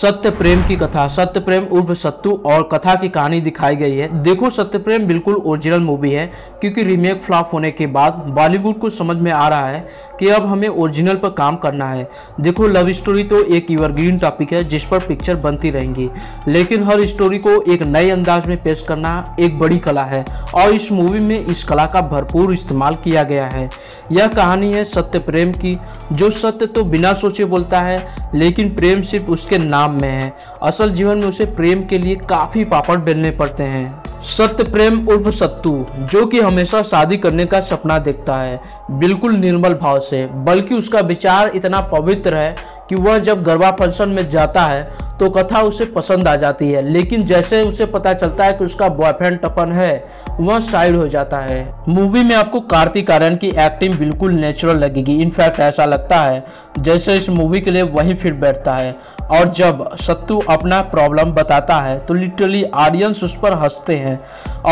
सत्य प्रेम की कथा। सत्य प्रेम उर्फ सत्तू और कथा की कहानी दिखाई गई है। देखो सत्य प्रेम बिल्कुल ओरिजिनल मूवी है, क्योंकि रीमेक फ्लॉप होने के बाद बॉलीवुड को समझ में आ रहा है कि अब हमें ओरिजिनल पर काम करना है। देखो लव स्टोरी तो एक एवरग्रीन टॉपिक है जिस पर पिक्चर बनती रहेंगी, लेकिन हर स्टोरी को एक नए अंदाज में पेश करना एक बड़ी कला है और इस मूवी में इस कला का भरपूर इस्तेमाल किया गया है। यह कहानी है सत्य प्रेम की, जो सत्य तो बिना सोचे बोलता है, लेकिन प्रेम सिर्फ उसके नाम में है। असल जीवन में उसे प्रेम के लिए काफी पापड़ बेलने पड़ते हैं। सत्य प्रेम उर्फ सत्तू, जो कि हमेशा शादी करने का सपना देखता है, बिल्कुल निर्मल भाव से, बल्कि उसका विचार इतना पवित्र है कि वह जब गरबा फंक्शन में जाता है तो कथा उसे पसंद आ जाती है, लेकिन जैसे उसे पता चलता है कि उसका बॉयफ्रेंड टपन है, वह साइड हो जाता है। मूवी में आपको कार्तिक आर्यन की एक्टिंग बिल्कुल नेचुरल लगेगी। इनफैक्ट ऐसा लगता है जैसे इस मूवी के लिए वही फिट बैठता है। और जब सत्तू अपना प्रॉब्लम बताता है तो लिटरली ऑडियंस उस पर हंसते हैं,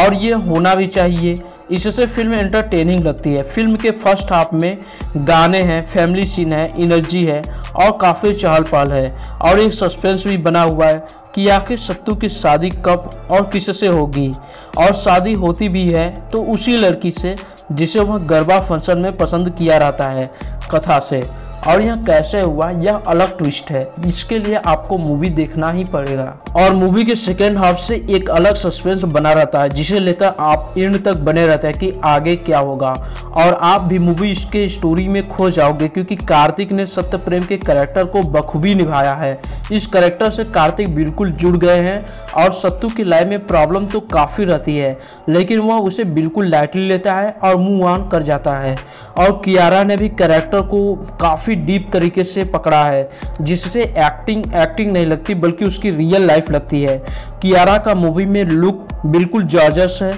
और ये होना भी चाहिए। इससे फिल्म एंटरटेनिंग लगती है। फिल्म के फर्स्ट हाफ में गाने हैं, फैमिली सीन है, एनर्जी है और काफ़ी चहल पहल है, और एक सस्पेंस भी बना हुआ है कि आखिर सत्तू की शादी कब और किससे होगी, और शादी होती भी है तो उसी लड़की से जिसे वह गरबा फंक्शन में पसंद किया रहता है कथा से, और यह कैसे हुआ, यह अलग ट्विस्ट है। इसके लिए आपको मूवी देखना ही पड़ेगा। और मूवी के सेकेंड हाफ से एक अलग सस्पेंस बना रहता है, जिसे लेकर आप एंड तक बने रहते हैं कि आगे क्या होगा, और आप भी मूवी इसके स्टोरी में खो जाओगे, क्योंकि कार्तिक ने सत्य प्रेम के कैरेक्टर को बखूबी निभाया है। इस कैरेक्टर से कार्तिक बिल्कुल जुड़ गए हैं, और सत्तू की लाइफ में प्रॉब्लम तो काफ़ी रहती है, लेकिन वह उसे बिल्कुल लाइटली लेता है और मूव ऑन कर जाता है। और कियारा ने भी कैरेक्टर को काफ़ी डीप तरीके से पकड़ा है, जिससे एक्टिंग नहीं लगती बल्कि उसकी रियल लाइफ लगती है। कियारा का मूवी में लुक बिल्कुल जॉर्जस है।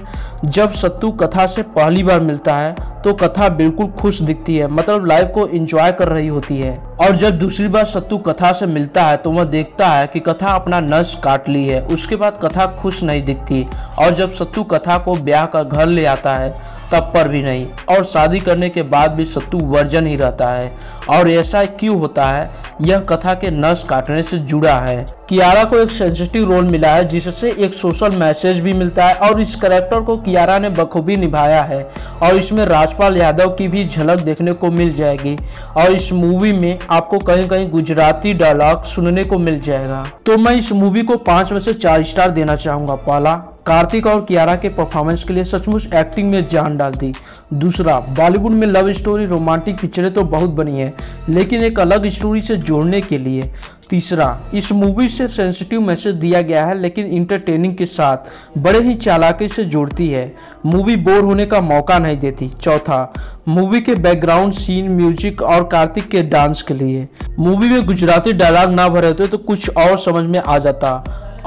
जब सत्तू कथा से पहली बार मिलता है तो कथा बिल्कुल खुश दिखती है, मतलब लाइफ को एंजॉय कर रही होती है। और जब दूसरी बार सत्तू कथा से मिलता है तो वह देखता है कि कथा अपना नस काट ली है। उसके बाद कथा खुश नहीं दिखती, और जब सत्तू कथा को ब्याह का घर ले आता है तब पर भी नहीं, और शादी करने के बाद भी सत्तू वर्जन ही रहता है। और ऐसा क्यों होता है, यह कथा के नस काटने से जुड़ा है। कियारा को एक सेंसिटिव रोल मिला है, जिससे एक सोशल मैसेज भी मिलता है, और इस कैरेक्टर को कियारा ने बखूबी निभाया है, और इसमें राजपाल यादव की भी झलक देखने को मिल जाएगी। और इस मूवी में आपको कहीं कहीं गुजराती डायलॉग सुनने को मिल जाएगा। तो मैं इस मूवी को 5 में से 4 स्टार देना चाहूँगा। पहला, कार्तिक और कियारा के परफॉर्मेंस के लिए सचमुच एक्टिंग में जान डाल दी। दूसरा, बॉलीवुड में लव स्टोरी रोमांटिक पिक्चरें तो बहुत बनी है, लेकिन एक अलग स्टोरी से जोड़ने के लिए। तीसरा, इस मूवी से सेंसिटिव मैसेज दिया गया है, लेकिन इंटरटेनिंग के साथ बड़े ही चालाकी से जोड़ती है। मूवी बोर होने का मौका नहीं देती। चौथा, मूवी के बैकग्राउंड सीन, म्यूजिक और कार्तिक के डांस के लिए। मूवी में गुजराती डायलॉग ना भरे होते तो कुछ और समझ में आ जाता,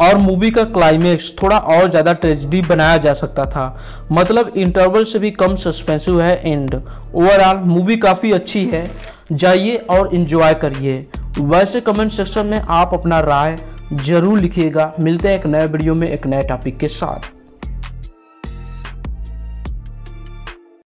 और मूवी का क्लाइमेक्स थोड़ा और ज़्यादा ट्रेजेडी बनाया जा सकता था, मतलब इंटरवल से भी कम सस्पेंसिव है एंड। ओवरऑल मूवी काफ़ी अच्छी है, जाइए और इन्जॉय करिए। वैसे कमेंट सेक्शन में आप अपना राय जरूर लिखिएगा। मिलते हैं एक नए वीडियो में एक नए टॉपिक के साथ।